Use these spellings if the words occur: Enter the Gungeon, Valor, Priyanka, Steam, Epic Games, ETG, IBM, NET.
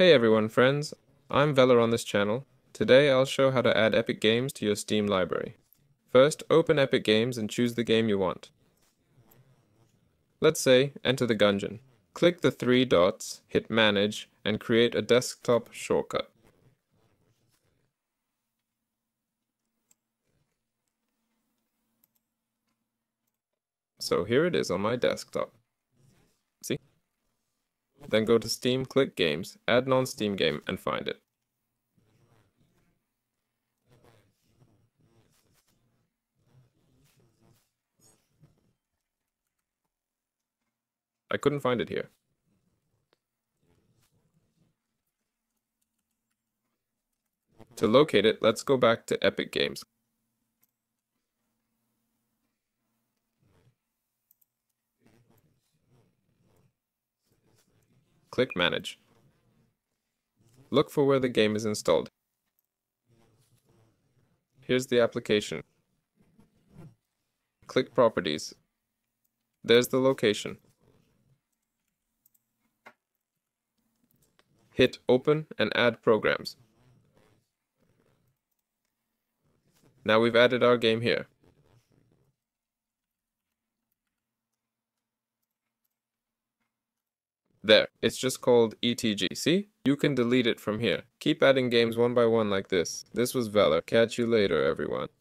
Hey everyone friends, I'm Valor on this channel. Today I'll show how to add Epic Games to your Steam library. First, open Epic Games and choose the game you want. Let's say, Enter the Gungeon. Click the three dots, hit Manage, and create a desktop shortcut. So here it is on my desktop. See? Then go to Steam, click Games, add non-Steam game, and find it. I couldn't find it here. To locate it, let's go back to Epic Games. Click Manage. Look for where the game is installed. Here's the application. Click Properties. There's the location. Hit Open and Add Programs. Now we've added our game here. There, it's just called ETG, see? You can delete it from here. Keep adding games one by one like this. This was Valor. Catch you later, everyone.